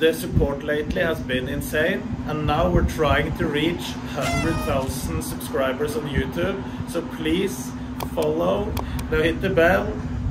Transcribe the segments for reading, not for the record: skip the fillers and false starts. the support lately has been insane, and now we're trying to reach 100,000 subscribers on YouTube, so please follow, hit the bell,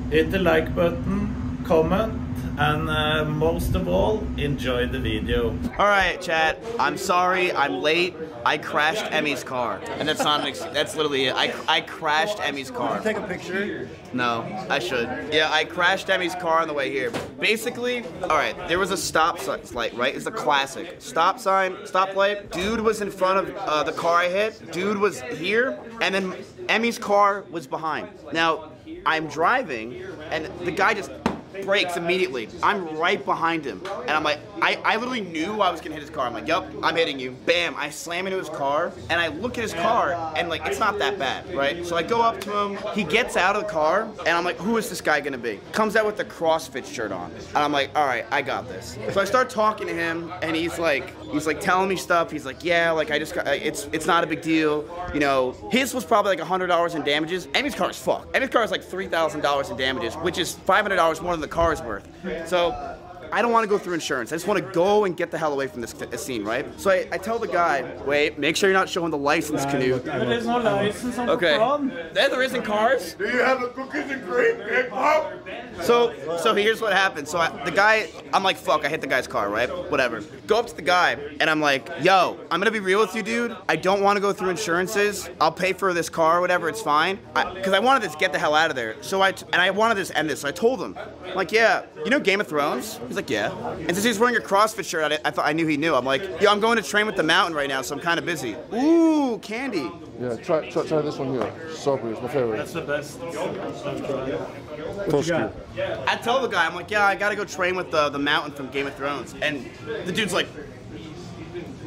hit the like button, comment, and most of all, enjoy the video. Alright chat, I'm sorry I'm late. I crashed Emmy's car, and that's not an excuse. That's literally it. I crashed Emmy's car. Did you take a picture? No, I should. Yeah, I crashed Emmy's car on the way here. Basically, all right, there was a stop sign light, right? It's a classic stop sign, stop light. Dude was in front of the car I hit. Dude was here, and then Emmy's car was behind. Now I'm driving, and the guy just brakes immediately. I'm right behind him, and I'm like, I literally knew I was gonna hit his car. I'm like, yup, I'm hitting you. Bam, I slam into his car, and I look at his car, and like, it's not that bad, right? So I go up to him, he gets out of the car, and I'm like, who is this guy gonna be? Comes out with the CrossFit shirt on, and I'm like, all right, I got this. So I start talking to him, and he's like telling me stuff. He's like, yeah, like I just got, it's not a big deal. You know, his was probably like $100 in damages. Emmy's car is fucked. Emmy's car is like $3,000 in damages, which is $500 more than the car's worth. So I don't want to go through insurance. I just want to go and get the hell away from this scene, right? So I tell the guy, wait, make sure you're not showing the license, Knut. There is no license on the There isn't cars. Do you have a cookies and cream cake pop? So here's what happened. So I'm like, fuck, I hit the guy's car, right? Whatever. Go up to the guy, and I'm like, yo, I'm going to be real with you, dude. I don't want to go through insurances. I'll pay for this car, whatever, it's fine. Because I wanted to get the hell out of there. So I wanted to just end this, so I told him. I'm like, yeah, you know Game of Thrones? He's like, yeah. And since he was wearing a CrossFit shirt, I thought I knew he knew. I'm like, yo, I'm going to train with the Mountain right now, so I'm kind of busy. Ooh, candy. Yeah, try this one here. Strawberry, it's my favorite. That's the best. I tell the guy, I'm like, yeah, I gotta go train with the Mountain from Game of Thrones. And the dude's like,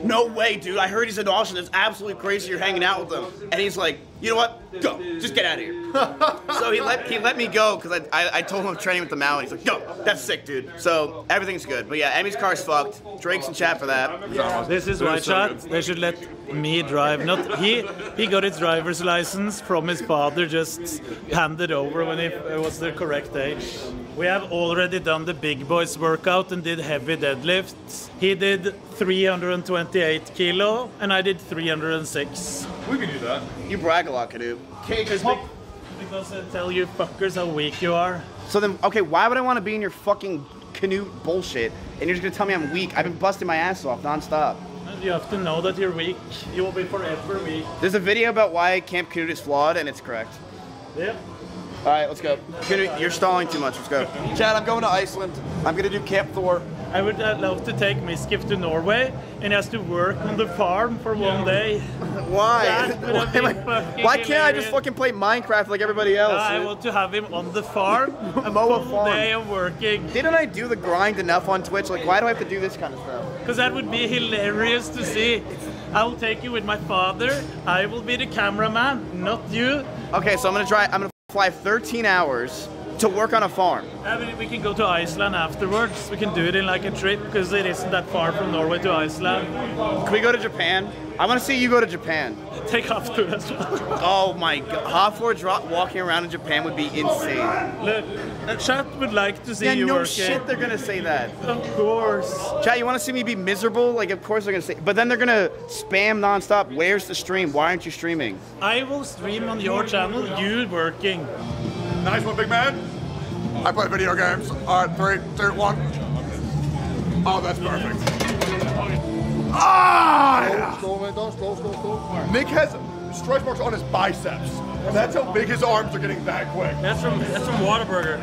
no way, dude. I heard he's in Austin. It's absolutely crazy you're hanging out with him. And he's like, you know what? Go. Just get out of here. So he let me go because I told him I'm training with the Mountain. He's like, yo, that's sick, dude. So everything's good. But yeah, Emmy's car's fucked. Drinks and chat for that. Yeah. This is my shot. They should let me drive. Not he got his driver's license from his father, just handed over when it was the correct age. We have already done the big boys workout and did heavy deadlifts. He did 328 kilo and I did 306. We can do that. You brag a lot, Knut. Because I tell you fuckers how weak you are. So then, okay, why would I want to be in your fucking Knut bullshit and you're just gonna tell me I'm weak? I've been busting my ass off nonstop. You have to know that you're weak. You will be forever weak. There's a video about why Camp Knut is flawed and it's correct. Yep. All right, let's go. You're stalling too much, let's go. Chad, I'm going to Iceland. I'm gonna do Camp Thor. I would love to take Mizkif to Norway and has to work on the farm for 1 day. Why? Why can't I just fucking play Minecraft like everybody else? I want to have him on the farm. Mow a farm. Day of working. Didn't I do the grind enough on Twitch? Like, why do I have to do this kind of stuff? Because that would be hilarious to see. I will take you with my father. I will be the cameraman, not you. Okay, so I'm gonna fly 13 hours to work on a farm. I mean, we can go to Iceland afterwards. We can do it in like a trip because it isn't that far from Norway to Iceland. Can we go to Japan? I want to see you go to Japan. Take Hafthor as well. Oh my god. Hafthor walking around in Japan would be insane. Look, chat would like to see you working. No shit, they're going to say that. Of course. Chat, you want to see me be miserable? Like, of course they're going to say. But then they're going to spam nonstop. Where's the stream? Why aren't you streaming? I will stream on your channel. You working. Nice one, big man. I play video games. All right, 3, 2, 1. Oh, that's perfect. Ah! Yeah. Slow. Nick has stretch marks on his biceps. That's how big his arms are getting that quick. That's from Whataburger.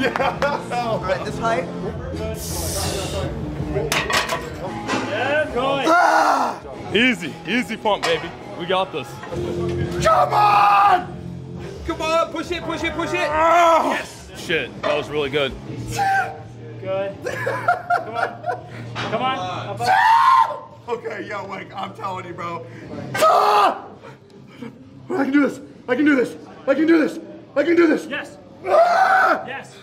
Yeah. Oh, at this height. Yeah, going. Ah! Easy pump, baby. We got this. Come on! Come on, push it. Oh. Yes. Shit, that was really good. Good. Come on. Okay, yo, Wake, I'm telling you, bro. Ah! I can do this. Yes. Ah! Yes.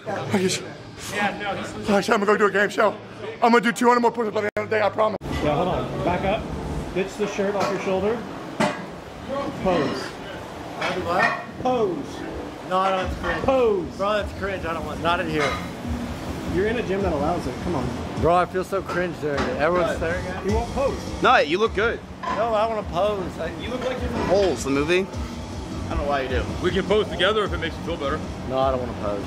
Yeah, no, this is... All right, I'm gonna go do a game show. I'm gonna do 200 more push-ups by the end of the day, I promise. Yeah, hold on. Back up. Ditch the shirt off your shoulder. Pose. Pose. No, that's cringe. Pose. Bro, that's cringe. I don't want. Not in here. You're in a gym that allows it. Come on. Bro, I feel so cringe doing it. Everyone's staring at me. You won't pose. No, you look good. No, I want to pose. You look like you're from Holes, the movie. I don't know why you do. We can pose together if it makes you feel better. No, I don't want to pose.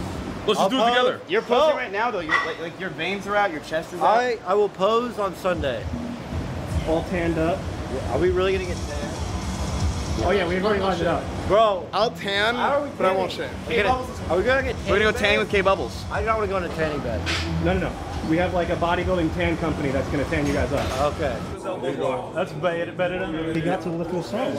Let's just do it together. You're posing right now, though. You're, like your veins are out, your chest is out. I will pose on Sunday. All tanned up. Yeah. Are we really gonna get tanned? Yeah. Oh yeah, we've already lined it up, bro. I'll tan, but I won't shave. Are we gonna get? We're gonna go tanning with K Bubbles. I don't want to go in a tanning bed. No, no, no. We have like a bodybuilding tan company that's gonna tan you guys up. Okay. That's better than. He got some little songs.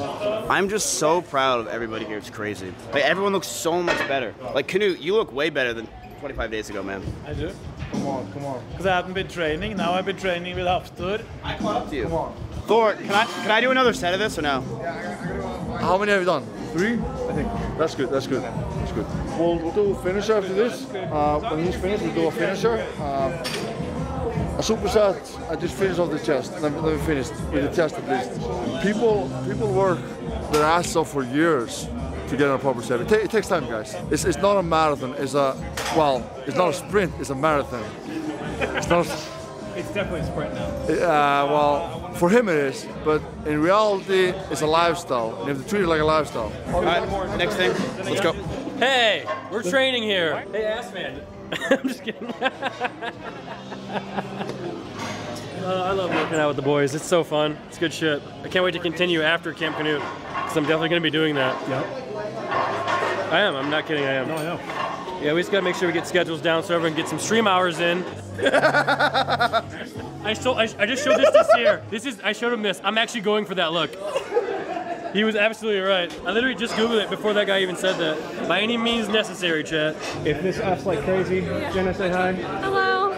I'm just so proud of everybody here. It's crazy. Like, everyone looks so much better. Like Knut, you look way better than 25 days ago, man. I do. Come on, come on. Because I haven't been training. Now I've been training with Hafthor. I clocked you. Come on. Thor, can I do another set of this or no? Yeah, I how many have you done? 3, I think. That's good. That's good. That's good. We'll do a finisher after this. When he's finished, we'll do a finisher. A superset. I just finished off the chest. Never finished with the chest at least. People work their ass off for years to get on a proper set. It takes time, guys. It's not a marathon. It's a it's not a sprint. It's a marathon. It's not. It's definitely a sprint now. Well, for him it is, but in reality, it's a lifestyle. You have to treat it like a lifestyle. All right, next thing, let's go. Hey, we're training here. Hey, ass man. I'm just kidding. I love working out with the boys. It's so fun. It's good shit. I can't wait to continue after Camp Knut, because I'm definitely going to be doing that. Yep. I am. I'm not kidding. I am. No, I know. Yeah, we just gotta make sure we get schedules down so everyone can get some stream hours in. I just showed this here. This is, I showed him this. I'm actually going for that look. He was absolutely right. I literally just Googled it before that guy even said that. By any means necessary, chat. If this F's like crazy, Jenna, say hi. Hello.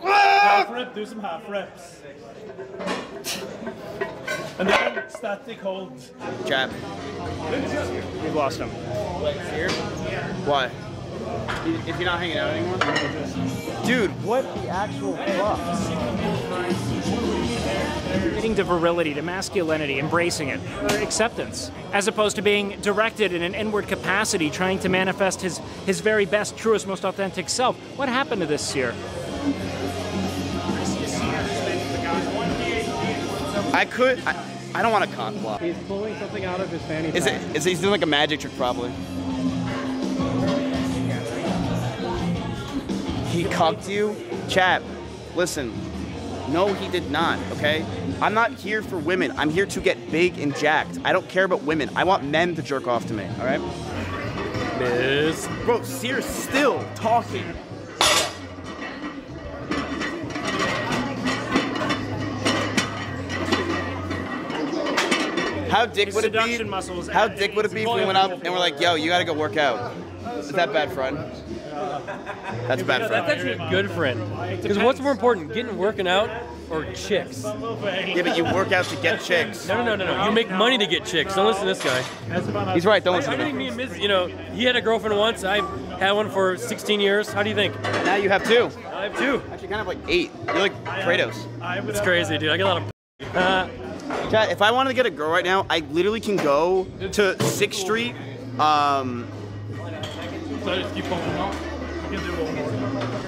Half rip, do some half reps. And then static hold. Chad. We've lost him. Here? Why? If you're not hanging out anymore? Dude, what the actual fuck? Getting to virility, to masculinity, embracing it, acceptance, as opposed to being directed in an inward capacity, trying to manifest his very best, truest, most authentic self. What happened to this year? I don't want to con block. He's pulling something out of his fanny pack. Is he's doing like a magic trick probably. He cucked you? Chad, listen. No, he did not, okay? I'm not here for women. I'm here to get big and jacked. I don't care about women. I want men to jerk off to me, all right? Miss. Bro, Sears still talking. How dick would it be? How dick would it be if we went up and we're like, "Yo, you gotta go work out"? Is that bad, friend? That's bad, friend. That's actually a good friend. Because what's more important, getting working out or chicks? Yeah, but you work out to get chicks. No, no, no, no, no. You make money to get chicks. Don't listen to this guy. He's right. Don't listen to him. I think me and Miz, you know, he had a girlfriend once. I had one for 16 years. How do you think? Now you have 2. I have 2. Actually, kind of like 8. You're like Kratos. It's crazy, dude. I get a lot of. Chad, if I wanted to get a girl right now, I literally can go to 6th Street,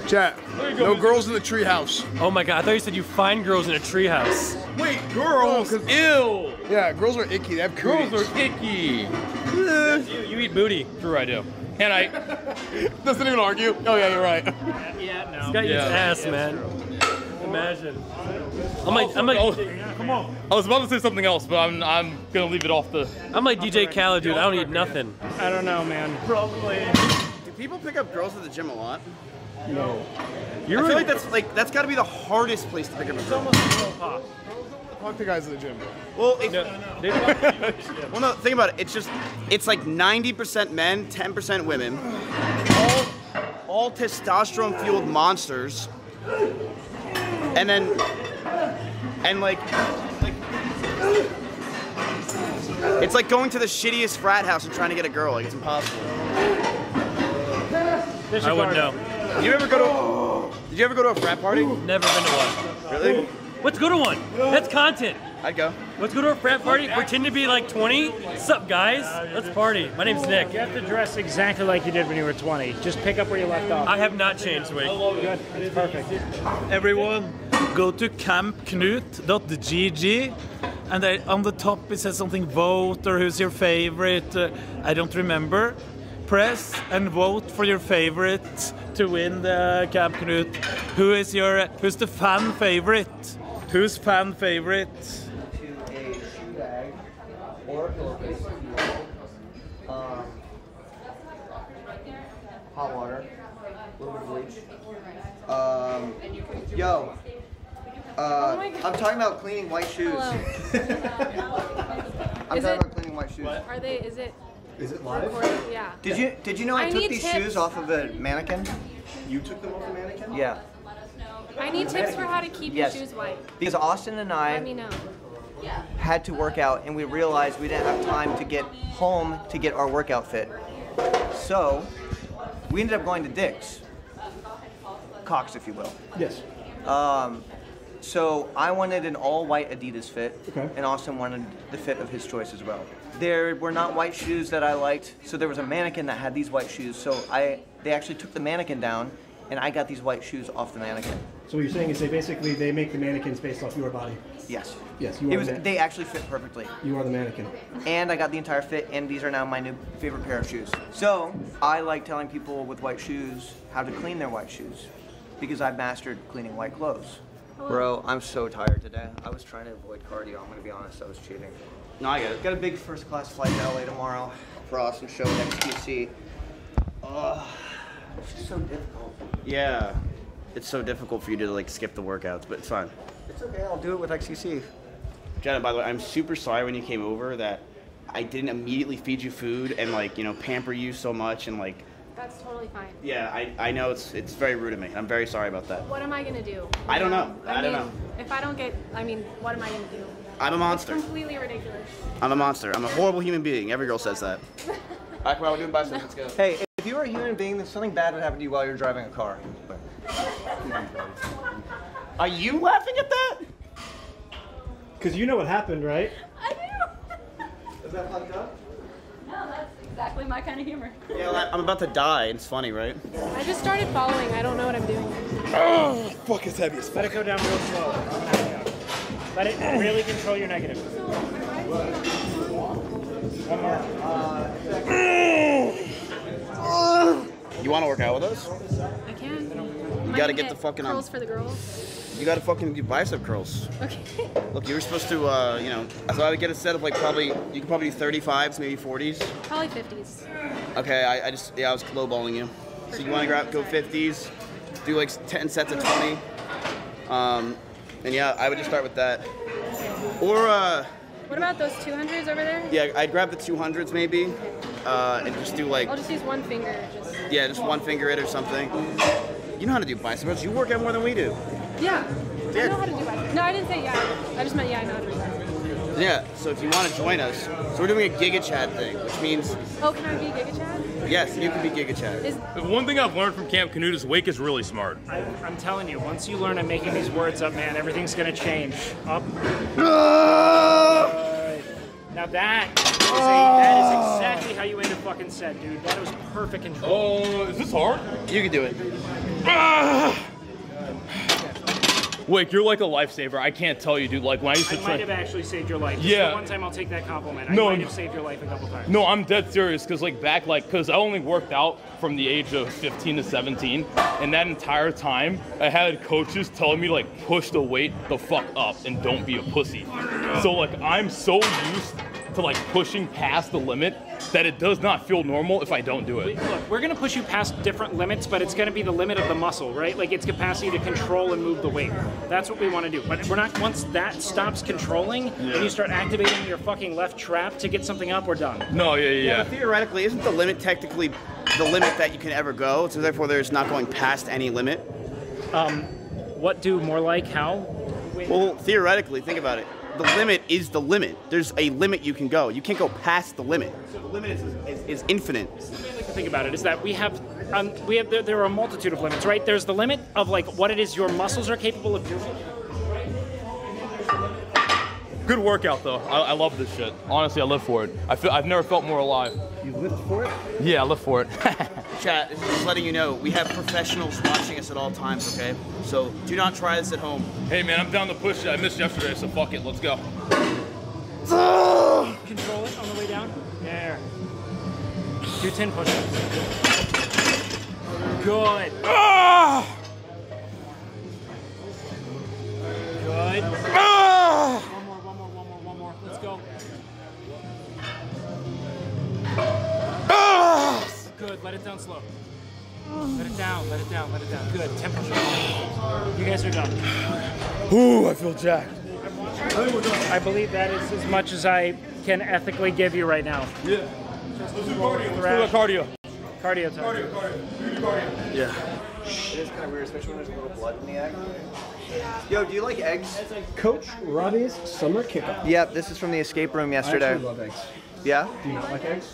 Chad, no girls in the treehouse. Oh my god, I thought you said you find girls in a treehouse. Wait, girls? Ew! Yeah, girls are icky, they have cooties. Girls are icky! You eat booty. True, I do. And I... Doesn't even argue. Oh yeah, you're right. Yeah, no. This guy eats ass, man. Imagine. I was about to say something else, but I'm gonna leave it off the. I'm like DJ Khaled, dude. I don't need nothing. I don't know, man. Probably. Do people pick up girls at the gym a lot? No. I feel like that's got to be the hardest place to pick up a girl. It's almost like pop. Fuck the guys at the gym. Well, no. Think about it. It's like 90% men, 10% women. All testosterone fueled monsters. And then, it's like going to the shittiest frat house and trying to get a girl. Like, it's impossible. I wouldn't know. Did you ever go to a frat party? Never been to one. Really? Let's go to one. That's content. I'd go. Let's go to a frat party, pretend to be like 20. Sup, guys? Let's party. My name's Nick. You have to dress exactly like you did when you were 20. Just pick up where you left off. I have not changed, Wade. Good. It's perfect. Everyone, go to campknut.gg and on the top it says something, vote or who's your favorite. I don't remember. Press and vote for your favorite to win the Camp Knut. Who's the fan favorite? Who's fan favorite? To a shoe bag or pillowcase, hot water, a little bit of bleach. Yo, I'm talking about cleaning white shoes. Are they? Is it live? Yeah. Did you know I took these shoes off of a mannequin? You took them off a mannequin? Yeah. I need tips for how to keep your shoes white. Because Austin and I had to work out, and we realized we didn't have time to get home to get our workout fit. So we ended up going to Dick's. Cox, if you will. Yes. So I wanted an all-white Adidas fit, and Austin wanted the fit of his choice as well. There were not white shoes that I liked, so there was a mannequin that had these white shoes, so they actually took the mannequin down, and I got these white shoes off the mannequin. So what you're saying is they make the mannequins based off your body? Yes. Yes, you are the mannequin. They actually fit perfectly. You are the mannequin. And I got the entire fit, and these are now my new favorite pair of shoes. So I like telling people with white shoes how to clean their white shoes, because I've mastered cleaning white clothes. Bro, I'm so tired today. I was trying to avoid cardio, I'm gonna be honest, I was cheating. No, I get it. Got a big first class flight to LA tomorrow for Austin show at XQC. It's just so difficult. Yeah, it's so difficult for you to like skip the workouts, but it's fine. It's okay, I'll do it with XQC. Jenna, by the way, I'm super sorry when you came over that I didn't immediately feed you food and like, you know, pamper you so much and like. That's totally fine. Yeah, I know it's very rude of me. I'm very sorry about that. What am I gonna do? I don't know. I mean, I don't know. If I don't get, what am I gonna do? I'm a monster. It's completely ridiculous. I'm a monster. I'm a horrible human being. Every girl says that. All right, come on, we're doing bicycles. Let's go. Hey, if you were a human being, then something bad would happen to you while you're driving a car. Are you laughing at that? Because you know what happened, right? I do. Is that fucked up? No, that's exactly my kind of humor. Yeah, well, I'm about to die. It's funny, right? I just started following. I don't know what I'm doing. Oh, fuck, it's heavy as fuck. Let it go down real slow. Let it really control your negative. One more. You want to work out with us? I can. You gotta get the fucking curls for the girls. You gotta fucking do bicep curls. Okay. Look, you were supposed to, you know, so I would get a set of like probably, you could probably do 35s, maybe 40s. Probably 50s. Okay, I just, yeah, I was lowballing you. So you wanna grab, go 50s, do like 10 sets of 20. And yeah, I would just start with that. Or, what about those 200s over there? Yeah, I'd grab the 200s maybe, and just do like. I'll just use one finger. Yeah, just one finger it or something. You know how to do biceps. You work out more than we do. Yeah. I know how to do biceps. No, I didn't say yeah. I just meant yeah, I know how to do biceps. Yeah, so if you want to join us, so we're doing a Giga-Chad thing, which means... Oh, can I be Giga-Chad? Yes, you can be Giga-Chad. One thing I've learned from Camp Knut is Wake is really smart. I'm telling you, once you learn I'm making these words up, man, everything's going to change. Up. Now that is exactly how you end a fucking set, dude. That was perfect control. Oh, is this hard? You can do it. Wake, you're like a lifesaver. I can't tell you, dude. Like when I used to train, I might have actually saved your life. Yeah. One time I'll take that compliment. No, I might have saved your life a couple times. No, I'm dead serious. Cause like back, cause I only worked out from the age of 15 to 17, and that entire time I had coaches telling me like push the weight the fuck up and don't be a pussy. So like I'm so used to like pushing past the limit that it does not feel normal if I don't do it. Look, we're gonna push you past different limits, but it's gonna be the limit of the muscle, right? Like its capacity to control and move the weight. That's what we wanna do. But we're not, once that stops controlling and you start activating your fucking left trap to get something up, we're done. No, yeah. But theoretically, isn't the limit technically the limit that you can ever go? So therefore there's not going past any limit? What do more like how? Well, theoretically, think about it. The limit is the limit. There's a limit you can go. You can't go past the limit. So the limit is infinite. This is the way I like to think about it, is that there are a multitude of limits, right? There's the limit of like what it is your muscles are capable of doing, right? Good workout though. I love this shit. Honestly, I live for it. I've never felt more alive. You lived for it? Yeah, I live for it. Chat, just letting you know, we have professionals watching us at all times, okay? So do not try this at home. Hey man, I'm down to push it. I missed yesterday, so fuck it, let's go. Control it on the way down. There. Do 10 push-ups. Good. Good. One more. Let's go. Good, let it down slow. Let it down. Good, 10 push-ups. You guys are done. Ooh, I feel jacked. I believe that is as much as I can ethically give you right now. Yeah. Let's do cardio. Cardio time. Cardio. Yeah. It is kind of weird, especially when there's a little blood in the egg. Yo, do you like eggs? Coach Robbie's summer kickoff. Yeah, this is from the escape room yesterday. I actually love eggs. Yeah? Do you not like eggs?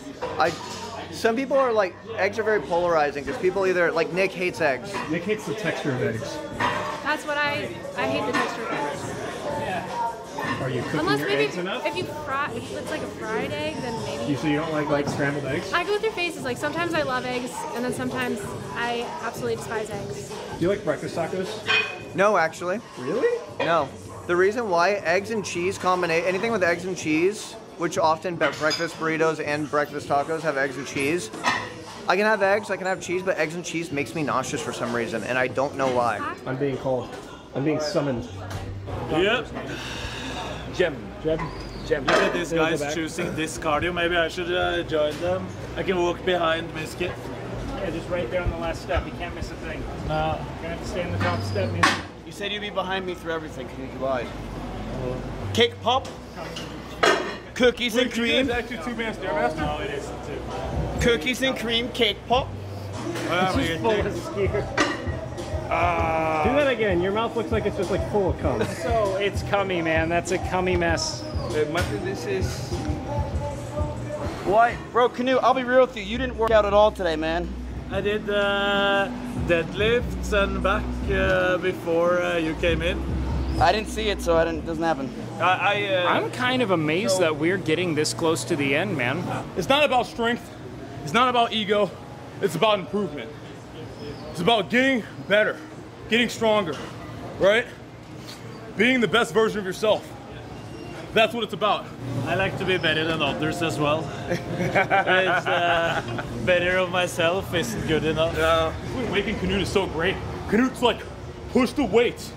Some people are like, eggs are very polarizing because people either, like Nick hates eggs. Nick hates the texture of eggs. That's what I hate the texture of eggs. Are you cooking your eggs enough? Unless maybe if it's like a fried egg, then maybe. So you don't like scrambled eggs? I go through phases. Like sometimes I love eggs, and then sometimes I absolutely despise eggs. Do you like breakfast tacos? No, actually. Really? No. The reason why eggs and cheese combinate, anything with eggs and cheese, which often breakfast burritos and breakfast tacos have eggs and cheese. I can have eggs, I can have cheese, but eggs and cheese makes me nauseous for some reason, and I don't know why. I'm being called. I'm being summoned. Yep. Gem. Look at these guys choosing this cardio. Maybe I should join them. I can walk behind Mizkif. Yeah, just right there on the last step. You can't miss a thing. No. You're gonna have to stay on the top step, man. You said you'd be behind me through everything. Can you lie? Cake pop. Cookies and cream. Is actually two-man stairmaster? No, it isn't two. Cookies and cream cake pop. It's full of skier. Do that again. Your mouth looks like it's just like full of cum. So it's cummy, man. That's a cummy mess. This is what, bro? Knut, I'll be real with you. You didn't work out at all today, man. I did deadlifts and back before you came in. I didn't see it, so it doesn't happen. I'm kind of amazed that we're getting this close to the end, man. It's not about strength. It's not about ego. It's about improvement. It's about getting better, getting stronger, right? Being the best version of yourself. That's what it's about. I like to be better than others as well. Better of myself isn't good enough. Waking Knut is so great. Knut's like, push the weights,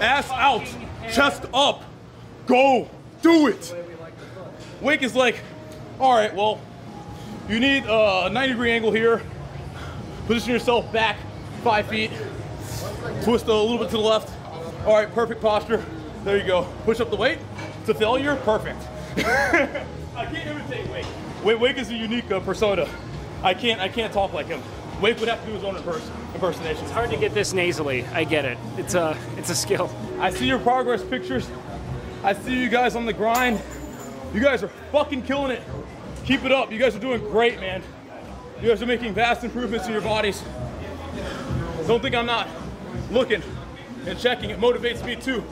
ass out, chest up, go, do it. Wake is like, all right, well, you need a 90-degree angle here. Position yourself back 5 feet, twist a little bit to the left. All right, perfect posture. There you go. Push up the weight. It's a failure. Perfect. I can't imitate Wake. Wake is a unique persona. I can't talk like him. Wake would have to do his own impersonation. It's hard to get this nasally. I get it. It's a skill. I see your progress pictures. I see you guys on the grind. You guys are fucking killing it. Keep it up. You guys are doing great, man. You guys are making vast improvements in your bodies. Don't think I'm not looking and checking. It motivates me too.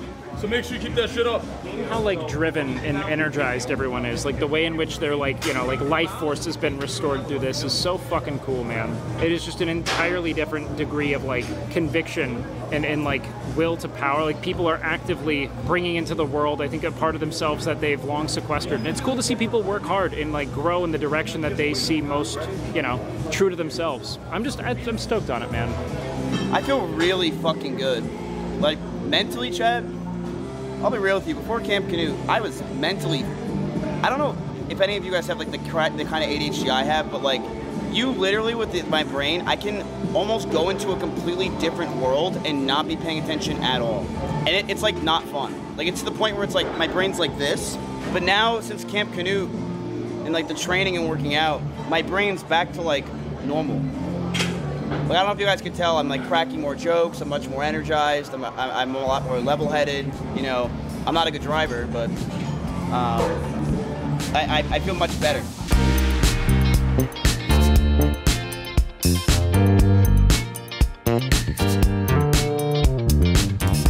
So make sure you keep that shit up. How like driven and energized everyone is. Like the way in which they're like, you know, like life force has been restored through this is so fucking cool, man. It is just an entirely different degree of like conviction and like will to power. Like people are actively bringing into the world, I think, a part of themselves that they've long sequestered. And it's cool to see people work hard and like grow in the direction that they see most, you know, true to themselves. I'm stoked on it, man. I feel really fucking good. Like mentally, Chad. I'll be real with you, before Camp Knut, I was mentally, I don't know if any of you guys have like the kind of ADHD I have, but like, you literally with my brain, I can almost go into a completely different world and not be paying attention at all. And it's like not fun. Like it's to the point where it's like, my brain's like this, but now since Camp Knut and like the training and working out, my brain's back to like normal. Like, I don't know if you guys can tell, I'm like cracking more jokes, I'm much more energized, I'm a lot more level-headed, you know. I'm not a good driver, but I feel much better.